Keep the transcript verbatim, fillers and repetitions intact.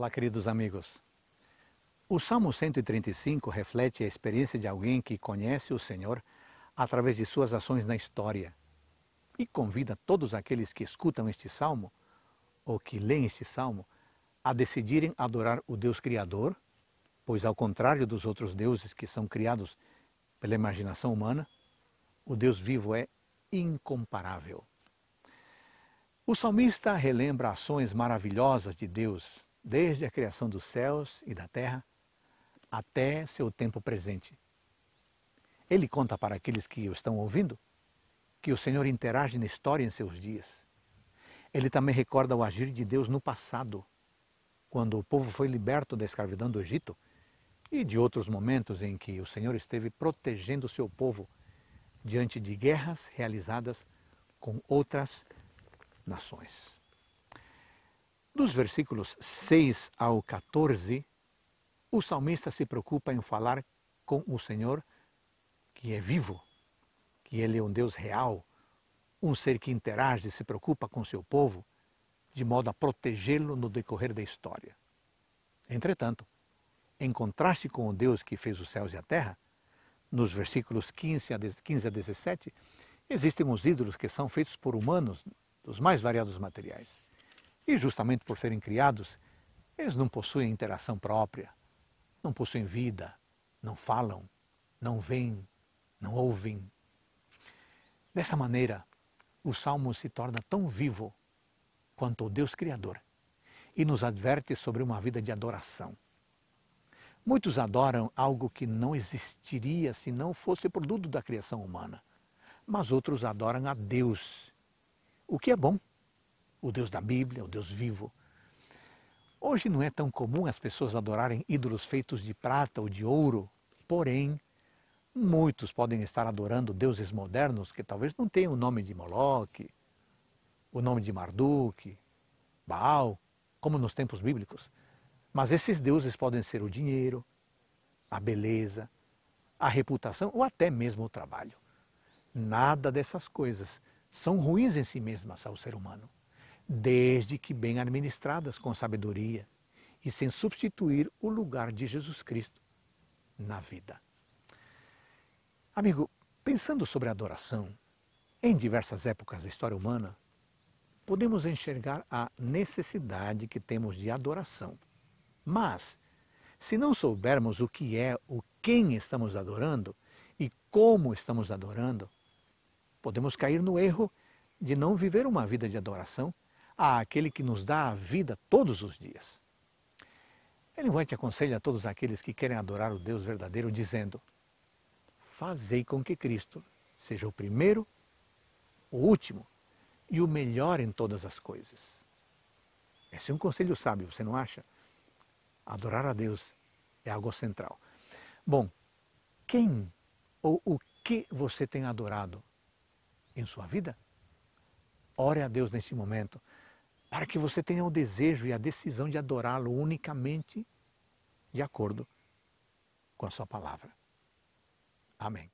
Olá, queridos amigos. O Salmo cento e trinta e cinco reflete a experiência de alguém que conhece o Senhor através de suas ações na história e convida todos aqueles que escutam este Salmo, ou que leem este Salmo, a decidirem adorar o Deus Criador, pois ao contrário dos outros deuses que são criados pela imaginação humana, o Deus vivo é incomparável. O salmista relembra ações maravilhosas de Deus, desde a criação dos céus e da terra até seu tempo presente. Ele conta para aqueles que o estão ouvindo que o Senhor interage na história em seus dias. Ele também recorda o agir de Deus no passado, quando o povo foi liberto da escravidão do Egito, e de outros momentos em que o Senhor esteve protegendo seu povo diante de guerras realizadas com outras nações. Dos versículos seis ao quatorze, o salmista se preocupa em falar com o Senhor, que é vivo, que ele é um Deus real, um ser que interage e se preocupa com seu povo, de modo a protegê-lo no decorrer da história. Entretanto, em contraste com o Deus que fez os céus e a terra, nos versículos quinze a dezessete, existem os ídolos que são feitos por humanos, dos mais variados materiais. E justamente por serem criados, eles não possuem interação própria, não possuem vida, não falam, não veem, não ouvem. Dessa maneira, o Salmo se torna tão vivo quanto o Deus Criador e nos adverte sobre uma vida de adoração. Muitos adoram algo que não existiria se não fosse produto da criação humana, mas outros adoram a Deus, o que é bom. O Deus da Bíblia, o Deus vivo. Hoje não é tão comum as pessoas adorarem ídolos feitos de prata ou de ouro, porém, muitos podem estar adorando deuses modernos que talvez não tenham o nome de Moloch, o nome de Marduk, Baal, como nos tempos bíblicos. Mas esses deuses podem ser o dinheiro, a beleza, a reputação ou até mesmo o trabalho. Nada dessas coisas são ruins em si mesmas ao ser humano, desde que bem administradas com sabedoria e sem substituir o lugar de Jesus Cristo na vida. Amigo, pensando sobre a adoração, em diversas épocas da história humana, podemos enxergar a necessidade que temos de adoração. Mas, se não soubermos o que é, o quem estamos adorando e como estamos adorando, podemos cair no erro de não viver uma vida de adoração àquele que nos dá a vida todos os dias. Ele vai te aconselha a todos aqueles que querem adorar o Deus verdadeiro, dizendo: fazei com que Cristo seja o primeiro, o último e o melhor em todas as coisas. Esse é um conselho sábio, você não acha? Adorar a Deus é algo central. Bom, quem ou o que você tem adorado em sua vida? Ore a Deus nesse momento, para que você tenha o desejo e a decisão de adorá-lo unicamente de acordo com a sua palavra. Amém.